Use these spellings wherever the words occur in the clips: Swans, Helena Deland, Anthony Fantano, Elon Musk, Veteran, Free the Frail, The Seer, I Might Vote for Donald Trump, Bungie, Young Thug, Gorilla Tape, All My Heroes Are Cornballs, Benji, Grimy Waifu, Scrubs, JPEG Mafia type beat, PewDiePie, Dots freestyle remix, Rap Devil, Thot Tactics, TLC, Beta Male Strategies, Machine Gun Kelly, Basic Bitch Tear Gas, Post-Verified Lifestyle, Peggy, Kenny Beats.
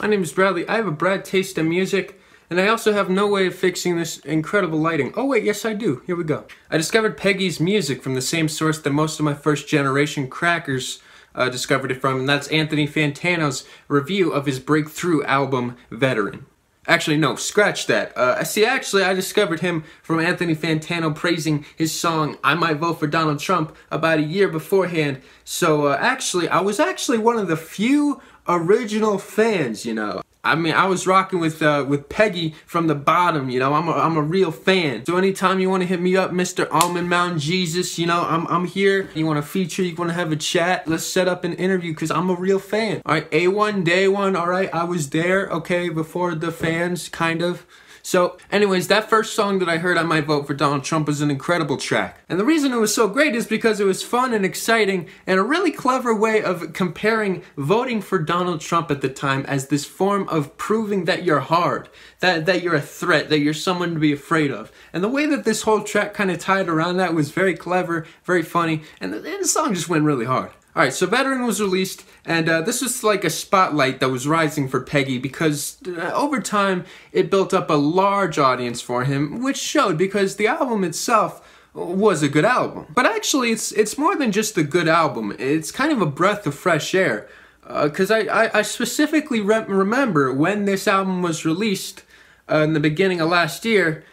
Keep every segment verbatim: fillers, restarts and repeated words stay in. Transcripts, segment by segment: My name is Bradley. I have a Brad taste in music, and I also have no way of fixing this incredible lighting. Oh wait, yes I do. Here we go. I discovered Peggy's music from the same source that most of my first generation crackers uh, discovered it from, and that's Anthony Fantano's review of his breakthrough album, Veteran. Actually, no, scratch that. Uh, see, actually, I discovered him from Anthony Fantano praising his song, I Might Vote for Donald Trump, about a year beforehand. So, uh, actually, I was actually one of the few original fans, you know. I mean, I was rocking with uh, with Peggy from the bottom, you know. I'm a, I'm a real fan. So anytime you want to hit me up, Mister Almond Mountain Jesus, you know, I'm, I'm here. You want to feature, you want to have a chat, let's set up an interview because I'm a real fan. All right, A one, day one, all right, I was there, okay, before the fans, kind of. So anyways, that first song that I heard, I Might Vote for Donald Trump, was an incredible track. And the reason it was so great is because it was fun and exciting and a really clever way of comparing voting for Donald Trump at the time as this form of proving that you're hard, that, that you're a threat, that you're someone to be afraid of. And the way that this whole track kind of tied around that was very clever, very funny, and the, and the song just went really hard. Alright, so Veteran was released, and uh, this was like a spotlight that was rising for Peggy because uh, over time it built up a large audience for him, which showed because the album itself was a good album. But actually, it's it's more than just a good album. It's kind of a breath of fresh air, because uh, I, I, I specifically re remember when this album was released uh, in the beginning of last year,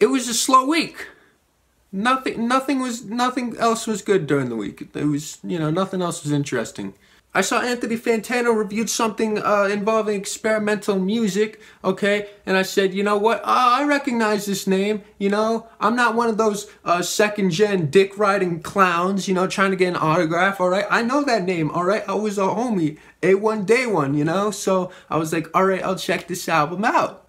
it was a slow week. Nothing, nothing was, nothing else was good during the week. It was, you know, nothing else was interesting. I saw Anthony Fantano reviewed something uh, involving experimental music, okay? And I said, you know what? Uh, I recognize this name, you know? I'm not one of those uh, second-gen dick-riding clowns, you know, trying to get an autograph, all right? I know that name, all right? I was a homie, A one, day one, you know? So I was like, all right, I'll check this album out.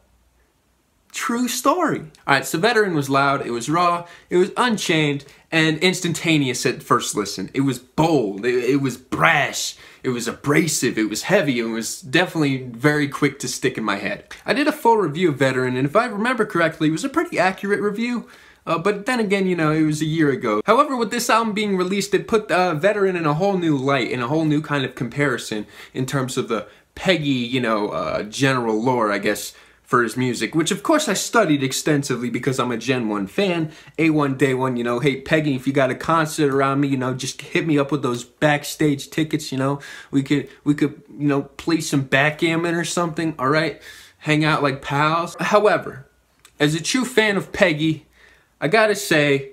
True story. Alright, so Veteran was loud, it was raw, it was unchained, and instantaneous at first listen. It was bold, it, it was brash, it was abrasive, it was heavy, it was definitely very quick to stick in my head. I did a full review of Veteran, and if I remember correctly, it was a pretty accurate review. Uh, but then again, you know, it was a year ago. However, with this album being released, it put uh, Veteran in a whole new light, in a whole new kind of comparison in terms of the Peggy, you know, uh, general lore, I guess, for his music, which of course I studied extensively because I'm a Gen one fan. A one, day one, you know, hey Peggy, if you got a concert around me, you know, just hit me up with those backstage tickets, you know. We could, we could, you know, play some backgammon or something, all right? Hang out like pals. However, as a true fan of Peggy, I gotta say,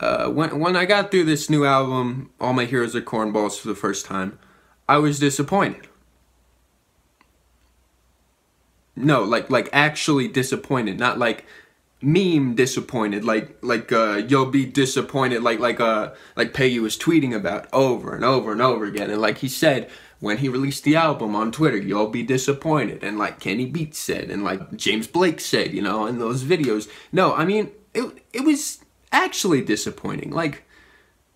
uh, when, when I got through this new album, All My Heroes Are Cornballs, for the first time, I was disappointed. No, like, like actually disappointed, not like meme disappointed, like, like, uh, you'll be disappointed, like, like, uh, like Peggy was tweeting about over and over and over again, and like he said when he released the album on Twitter, you'll be disappointed, and like Kenny Beats said, and like James Blake said, you know, in those videos. No, I mean, it, it was actually disappointing, like,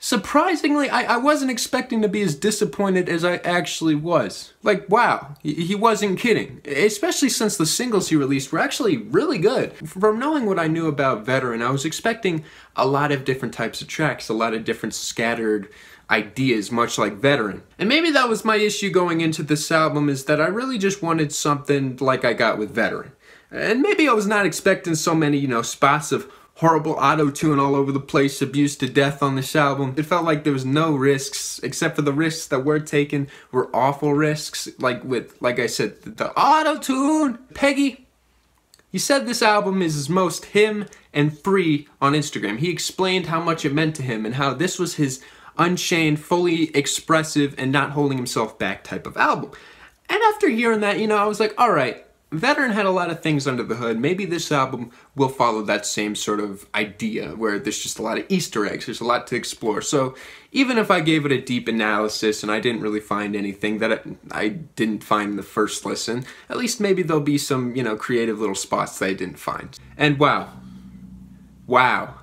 surprisingly, I, I wasn't expecting to be as disappointed as I actually was. Like, wow, he, he wasn't kidding. Especially since the singles he released were actually really good. From knowing what I knew about Veteran, I was expecting a lot of different types of tracks, a lot of different scattered ideas, much like Veteran. And maybe that was my issue going into this album, is that I really just wanted something like I got with Veteran. And maybe I was not expecting so many, you know, spots of horrible auto-tune all over the place, abused to death on this album. It felt like there was no risks, except for the risks that were taken were awful risks, like with, like I said, the auto-tune! Peggy, he said this album is his most him and free on Instagram. He explained how much it meant to him and how this was his unchained, fully expressive, and not holding himself back type of album. And after hearing that, you know, I was like, alright, Veteran had a lot of things under the hood. Maybe this album will follow that same sort of idea where there's just a lot of Easter eggs. There's a lot to explore. So even if I gave it a deep analysis and I didn't really find anything that I didn't find in the first listen, at least maybe there'll be some, you know, creative little spots that I didn't find. And wow. Wow.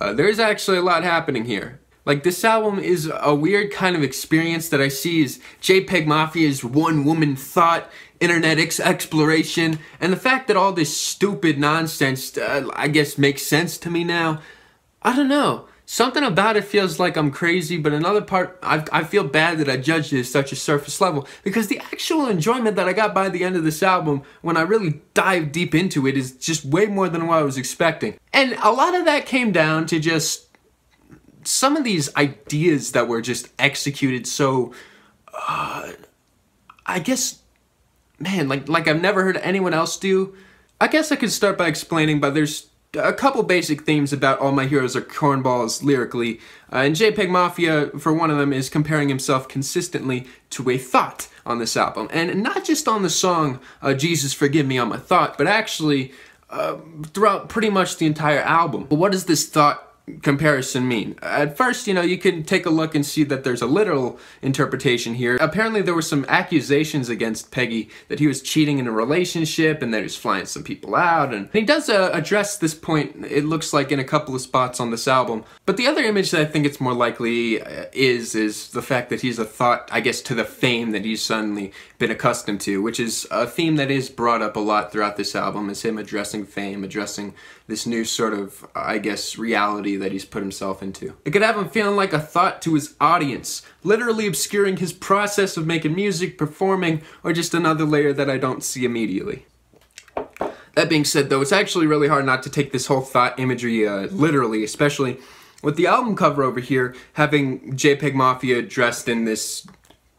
Uh, there's actually a lot happening here. Like, this album is a weird kind of experience that I see as JPEG Mafia's one-woman thought, internet ex exploration, and the fact that all this stupid nonsense, uh, I guess, makes sense to me now. I don't know. Something about it feels like I'm crazy, but another part, I, I feel bad that I judged it at such a surface level, because the actual enjoyment that I got by the end of this album, when I really dive deep into it, is just way more than what I was expecting. And a lot of that came down to just some of these ideas that were just executed so, uh, I guess, man, like, like I've never heard anyone else do. I guess I could start by explaining, but there's a couple basic themes about All My Heroes Are Cornballs lyrically, uh, and JPEG Mafia, for one of them, is comparing himself consistently to a thought on this album. And not just on the song, uh, Jesus Forgive Me I'm a Thought, but actually uh, throughout pretty much the entire album. But what does this thought comparison mean? At first, you know, you can take a look and see that there's a literal interpretation here. Apparently there were some accusations against Peggy that he was cheating in a relationship and that he was flying some people out, and he does uh, address this point, it looks like, in a couple of spots on this album. But the other image that I think it's more likely is is the fact that he's a thought, I guess, to the fame that he's suddenly been accustomed to, which is a theme that is brought up a lot throughout this album, is him addressing fame, addressing this new sort of, I guess, reality that he's put himself into. It could have him feeling like a thought to his audience, literally obscuring his process of making music, performing, or just another layer that I don't see immediately. That being said, though, it's actually really hard not to take this whole thought imagery uh, literally, especially with the album cover over here having JPEG Mafia dressed in this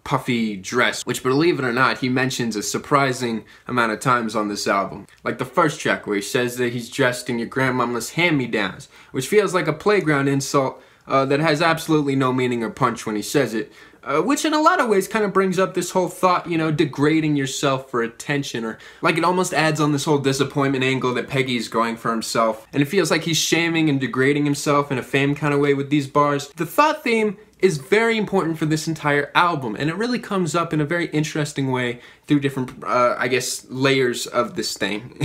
puffy dress, which, believe it or not, he mentions a surprising amount of times on this album. Like the first track, where he says that he's dressed in your grandmama's hand-me-downs, which feels like a playground insult uh, that has absolutely no meaning or punch when he says it, uh, which in a lot of ways kind of brings up this whole thought, you know, degrading yourself for attention, or like it almost adds on this whole disappointment angle that Peggy's going for himself, and it feels like he's shaming and degrading himself in a fame kind of way with these bars. The thought theme is very important for this entire album, and it really comes up in a very interesting way through different, uh, I guess, layers of this thing.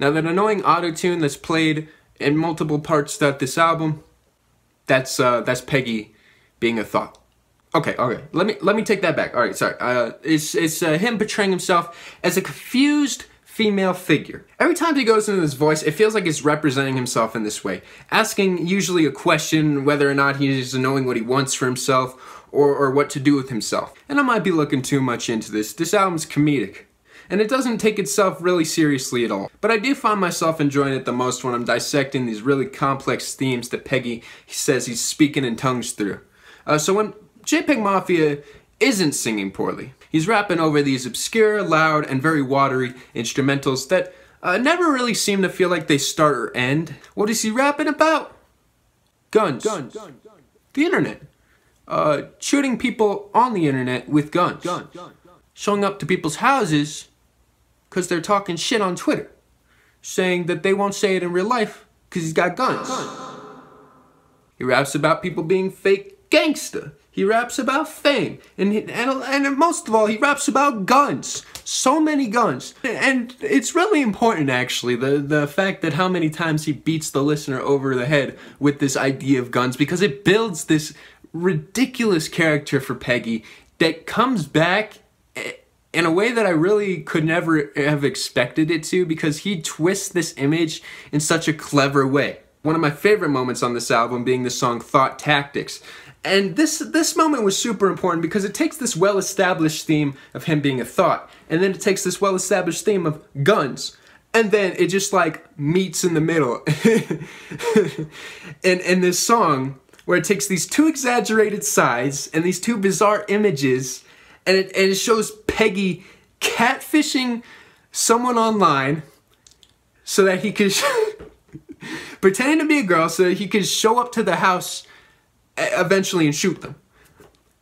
Now, that annoying auto-tune that's played in multiple parts throughout this album, that's uh, that's Peggy being a thought. Okay, okay, let me let me take that back. All right, sorry. Uh, it's it's uh, him portraying himself as a confused female figure. Every time he goes into this voice, it feels like he's representing himself in this way, asking usually a question whether or not he's knowing what he wants for himself, or, or what to do with himself. And I might be looking too much into this. This album's comedic, and it doesn't take itself really seriously at all. But I do find myself enjoying it the most when I'm dissecting these really complex themes that Peggy says he's speaking in tongues through. Uh, so when JPEG Mafia isn't singing poorly, he's rapping over these obscure, loud, and very watery instrumentals that uh, never really seem to feel like they start or end. What is he rapping about? Guns. Guns. Guns. The internet. Uh, shooting people on the internet with guns. Guns. Showing up to people's houses because they're talking shit on Twitter, saying that they won't say it in real life because he's got guns. Guns. He raps about people being fake gangster. He raps about fame, and, he, and and most of all, he raps about guns. So many guns. And it's really important, actually, the, the fact that how many times he beats the listener over the head with this idea of guns, because it builds this ridiculous character for Peggy that comes back in a way that I really could never have expected it to, because he twists this image in such a clever way. One of my favorite moments on this album being the song Thot Tactics. And this this moment was super important because it takes this well-established theme of him being a thought, and then it takes this well-established theme of guns, and then it just like meets in the middle in, in this song, where it takes these two exaggerated sides and these two bizarre images, and it, and it shows Peggy catfishing someone online so that he could pretending to be a girl so that he could show up to the house eventually and shoot them.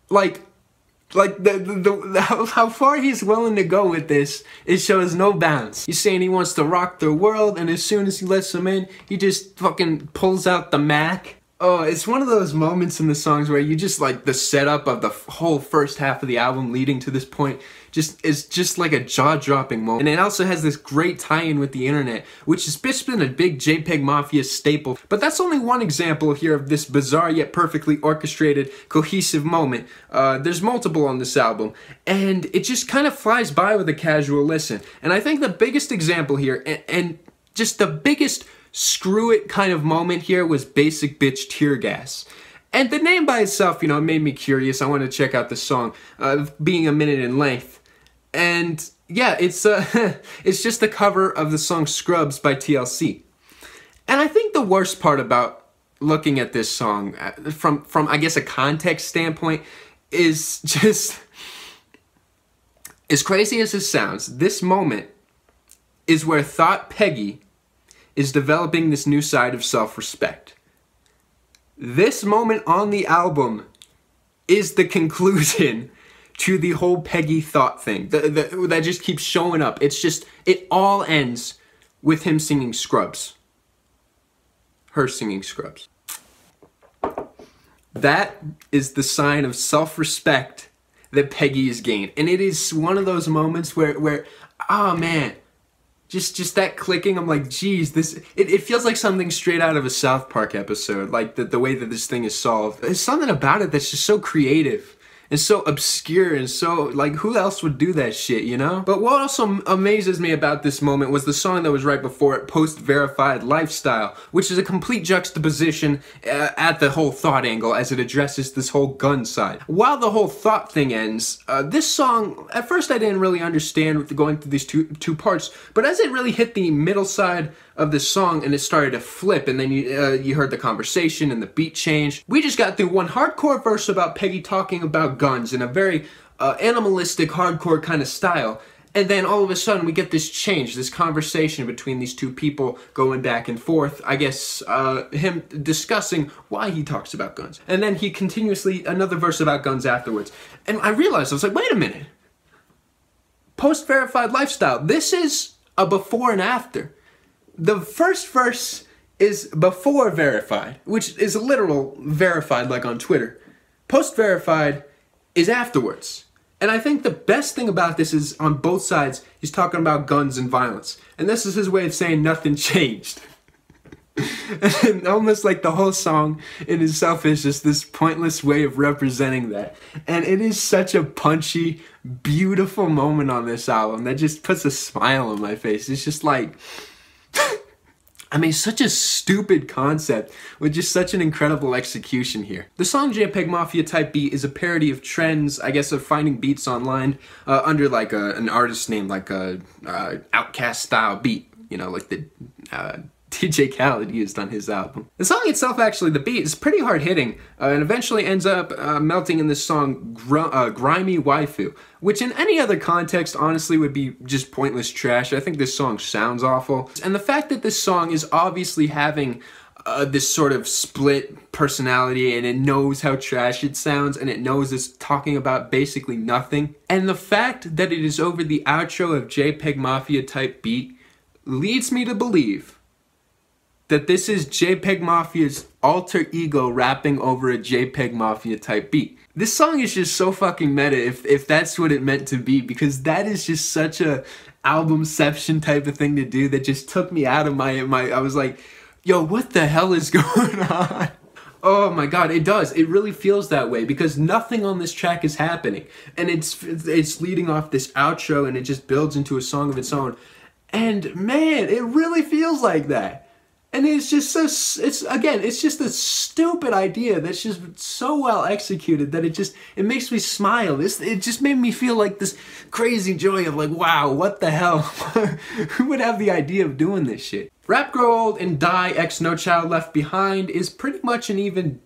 Like, like the, the, the how, how far he's willing to go with this, it shows no bounds. He's saying he wants to rock the world, and as soon as he lets them in, he just fucking pulls out the Mac. Oh, it's one of those moments in the songs where you just like the setup of the whole first half of the album leading to this point just is just like a jaw-dropping moment. And it also has this great tie-in with the internet, which has just been a big JPEG Mafia staple. But that's only one example here of this bizarre yet perfectly orchestrated, cohesive moment. Uh, there's multiple on this album, and it just kind of flies by with a casual listen. And I think the biggest example here, and, and just the biggest screw it kind of moment here was Basic Bitch Tear Gas. And the name by itself, you know, it made me curious. I wanted to check out the song, uh, being a minute in length. And yeah, it's uh, it's just the cover of the song Scrubs by T L C. And I think the worst part about looking at this song, from, from I guess a context standpoint, is just, as crazy as it sounds, this moment is where Thot Peggy is developing this new side of self-respect. This moment on the album is the conclusion to the whole Peggy Thot thing the, the, that just keeps showing up. It's just, it all ends with him singing Scrubs. Her singing Scrubs. That is the sign of self-respect that Peggy has gained. And it is one of those moments where, where oh man, Just just that clicking, I'm like, geez, this, it, it feels like something straight out of a South Park episode, like the, the way that this thing is solved. There's something about it that's just so creative and so obscure and so, like, who else would do that shit, you know? But what also amazes me about this moment was the song that was right before it, Post-Verified Lifestyle, which is a complete juxtaposition uh, at the whole Thought angle as it addresses this whole gun side. While the whole Thought thing ends, uh, this song, at first I didn't really understand with going through these two, two parts, but as it really hit the middle side of this song and it started to flip, and then you, uh, you heard the conversation and the beat change. We just got through one hardcore verse about Peggy talking about guns in a very uh, animalistic, hardcore kind of style. And then all of a sudden we get this change, this conversation between these two people going back and forth, I guess uh, him discussing why he talks about guns. And then he continuously, another verse about guns afterwards. And I realized, I was like, wait a minute. Post-Verified Lifestyle, this is a before and after. The first verse is before Verified, which is literal verified like on Twitter. Post-Verified is afterwards. And I think the best thing about this is on both sides, he's talking about guns and violence. And this is his way of saying nothing changed. And almost like the whole song in itself is just this pointless way of representing that. And it is such a punchy, beautiful moment on this album that just puts a smile on my face. It's just like, I mean, such a stupid concept with just such an incredible execution here. The song JPEG Mafia Type Beat is a parody of trends, I guess, of finding beats online uh, under like a, an artist name, like a uh, Outcast style beat, you know, like the uh, D J Khaled used on his album. The song itself, actually, the beat is pretty hard hitting uh, and eventually ends up uh, melting in this song Gr uh, Grimy Waifu, which in any other context honestly would be just pointless trash. I think this song sounds awful. And the fact that this song is obviously having uh, this sort of split personality, and it knows how trash it sounds, and it knows it's talking about basically nothing. And the fact that it is over the outro of JPEG Mafia Type Beat leads me to believe that this is JPEG Mafia's alter ego rapping over a JPEG Mafia type beat. This song is just so fucking meta if, if that's what it meant to be, because that is just such a albumception type of thing to do that just took me out of my, my I was like, yo, what the hell is going on? Oh my god, it does. It really feels that way because nothing on this track is happening. And it's it's leading off this outro and it just builds into a song of its own. And man, it really feels like that. And it's just so, it's, again, it's just a stupid idea that's just so well executed that it just, it makes me smile. It's, it just made me feel like this crazy joy of like, wow, what the hell? Who would have the idea of doing this shit? Rap, Grow Old and Die X No Child Left Behind is pretty much an even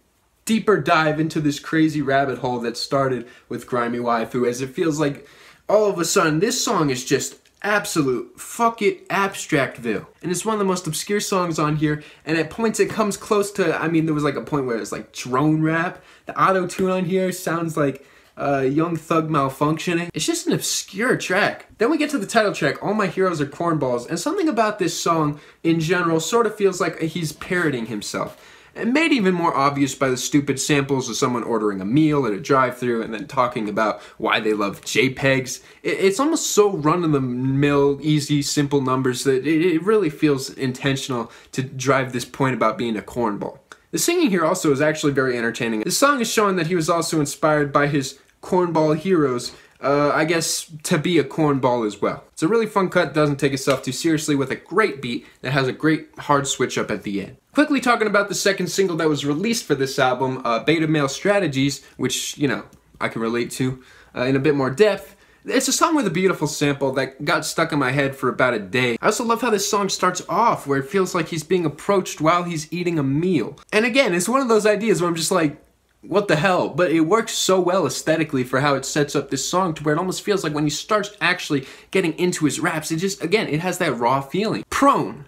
deeper dive into this crazy rabbit hole that started with Grimy Waifu, as it feels like all of a sudden this song is just absolute fuck it Abstractville. And it's one of the most obscure songs on here, and at points it comes close to, I mean, there was like a point where it was like drone rap. The auto-tune on here sounds like uh, Young Thug malfunctioning. It's just an obscure track. Then we get to the title track, All My Heroes Are Cornballs, and something about this song in general sort of feels like he's parroting himself. And made even more obvious by the stupid samples of someone ordering a meal at a drive-thru and then talking about why they love JPEGs. It's almost so run-of-the-mill, easy, simple numbers that it really feels intentional to drive this point about being a cornball. The singing here also is actually very entertaining. The song is showing that he was also inspired by his cornball heroes, uh, I guess, to be a cornball as well. It's a really fun cut, doesn't take itself too seriously, with a great beat that has a great hard switch up at the end. Quickly talking about the second single that was released for this album, uh, Beta Male Strategies, which, you know, I can relate to uh, in a bit more depth. It's a song with a beautiful sample that got stuck in my head for about a day. I also love how this song starts off where it feels like he's being approached while he's eating a meal. And again, it's one of those ideas where I'm just like, what the hell? But it works so well aesthetically for how it sets up this song to where it almost feels like when he starts actually getting into his raps, it just, again, it has that raw feeling. Prone.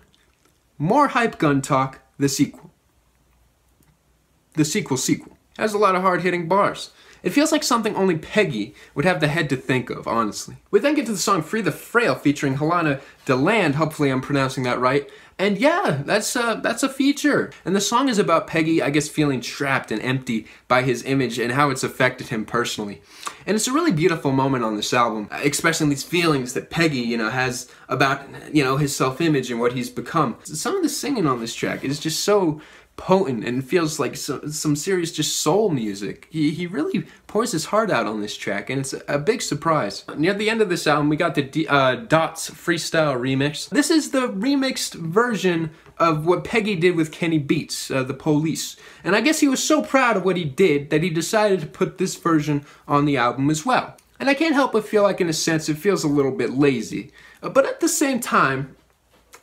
More Hype Gun Talk, the sequel. The sequel sequel. Has a lot of hard-hitting bars. It feels like something only Peggy would have the head to think of, honestly. We then get to the song Free the Frail featuring Helena Deland, hopefully I'm pronouncing that right, and yeah, that's a, that's a feature. And the song is about Peggy, I guess, feeling trapped and empty by his image and how it's affected him personally. And it's a really beautiful moment on this album, expressing these feelings that Peggy, you know, has about, you know, his self-image and what he's become. Some of the singing on this track is just so potent and feels like some, some serious just soul music. He, he really pours his heart out on this track, and it's a, a big surprise. Near the end of this album, we got the D, uh, Dots Freestyle Remix. This is the remixed version of what Peggy did with Kenny Beats, uh, The Police. And I guess he was so proud of what he did that he decided to put this version on the album as well. And I can't help but feel like, in a sense, it feels a little bit lazy. Uh, but at the same time,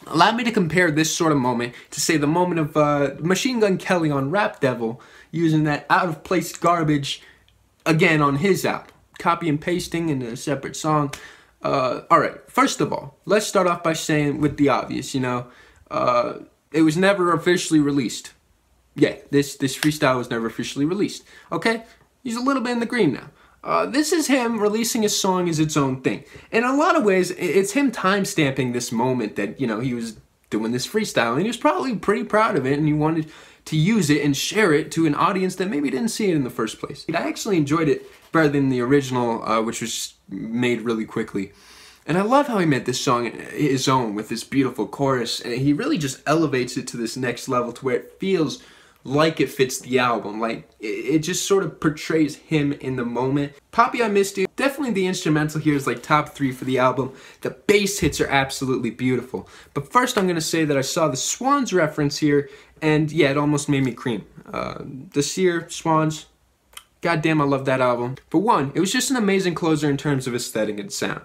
allow me to compare this sort of moment to, say, the moment of uh, Machine Gun Kelly on Rap Devil using that out-of-place garbage again on his album. Copy and pasting into a separate song. Uh, Alright, first of all, let's start off by saying with the obvious, you know, uh, it was never officially released. Yeah, this, this freestyle was never officially released. Okay? He's a little bit in the green now. Uh, this is him releasing his song as its own thing. In a lot of ways, it's him time-stamping this moment that, you know, he was doing this freestyle, and he was probably pretty proud of it, and he wanted to use it and share it to an audience that maybe didn't see it in the first place. I actually enjoyed it better than the original, uh, which was made really quickly. And I love how he made this song his own with this beautiful chorus, and he really just elevates it to this next level to where it feels like it fits the album, like it just sort of portrays him in the moment. Poppy, I Missed You, definitely the instrumental here is like top three for the album. The bass hits are absolutely beautiful. But first I'm gonna say that I saw the Swans reference here, and yeah, it almost made me cream. Uh, The Seer, Swans, goddamn I love that album. For one, it was just an amazing closer in terms of aesthetic and sound.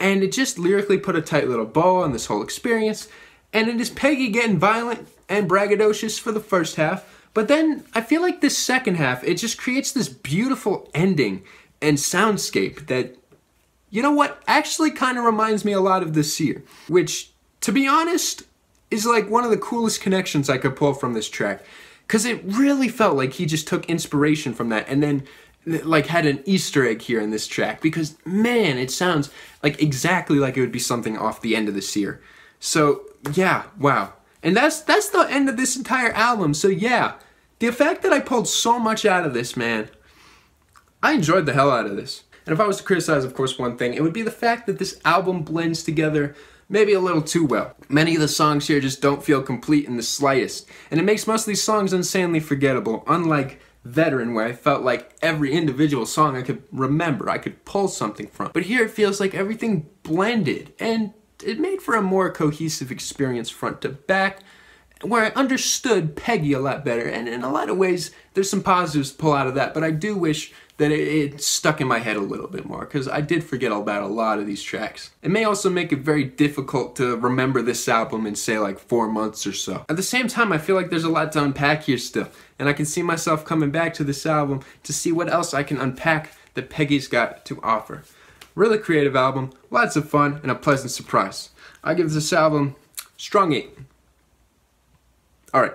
And it just lyrically put a tight little bow on this whole experience. And it is Peggy getting violent and braggadocious for the first half, but then I feel like this second half, it just creates this beautiful ending and soundscape that, you know what, actually kind of reminds me a lot of The Seer, which, to be honest, is like one of the coolest connections I could pull from this track, because it really felt like he just took inspiration from that and then like had an Easter egg here in this track, because man, it sounds like exactly like it would be something off the end of The Seer. So yeah, wow. And that's that's the end of this entire album, so yeah. The fact that I pulled so much out of this, man, I enjoyed the hell out of this. And if I was to criticize, of course, one thing, it would be the fact that this album blends together maybe a little too well. Many of the songs here just don't feel complete in the slightest, and it makes most of these songs insanely forgettable, unlike Veteran, where I felt like every individual song I could remember, I could pull something from. But here it feels like everything blended, and it made for a more cohesive experience front to back, where I understood Peggy a lot better, and in a lot of ways there's some positives to pull out of that, but I do wish that it, it stuck in my head a little bit more, because I did forget about a lot of these tracks. It may also make it very difficult to remember this album in, say, like four months or so. At the same time, I feel like there's a lot to unpack here still, and I can see myself coming back to this album to see what else I can unpack that Peggy's got to offer. Really creative album, lots of fun, and a pleasant surprise. I give this album strong eight. Alright,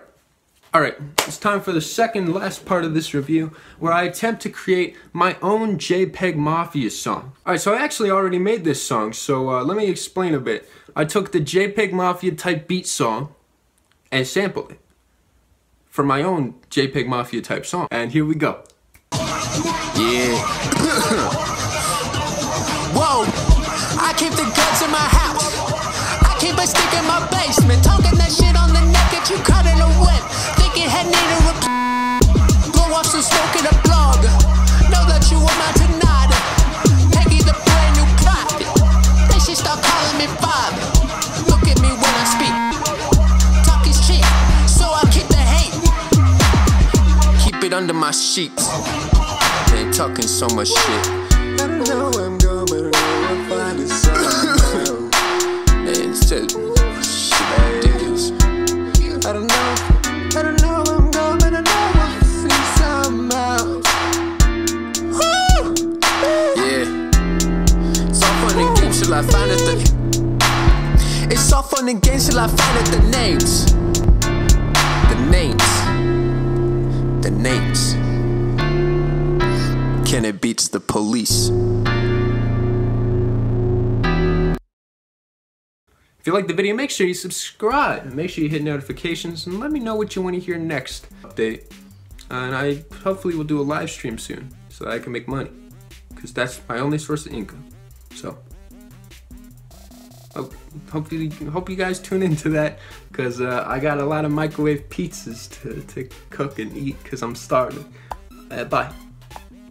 alright, it's time for the second last part of this review, where I attempt to create my own JPEG Mafia song. Alright, so I actually already made this song, so uh, let me explain a bit. I took the JPEG Mafia type beat song and sampled it for my own JPEG Mafia type song. And here we go. Yeah. Whoa, I keep the guns in my house. I keep a stick in my basement. Talking that shit on the neck that you cut in a whip. Thinking had need a blow off some smoke in a blog. Know that you want my tonight. Peggy start calling me father. Look at me when I speak. Talking shit, so I keep the hate. Keep it under my sheets. Been talking so much shit. I don't know where I'm going, but I'll find it somewhere. Man, it's just shit ridiculous. I don't know, I don't know where I'm going, but I know I'll see something else. Till I find it the It's all fun and games till I find it the names. The names. The names. Kenny Beats the Police. If you like the video, make sure you subscribe. Make sure you hit notifications and let me know what you want to hear next. Update. And I hopefully will do a live stream soon so that I can make money. Because that's my only source of income. So Hopefully, hope you guys tune into that, because uh, I got a lot of microwave pizzas to, to cook and eat, because I'm starving. Uh, bye.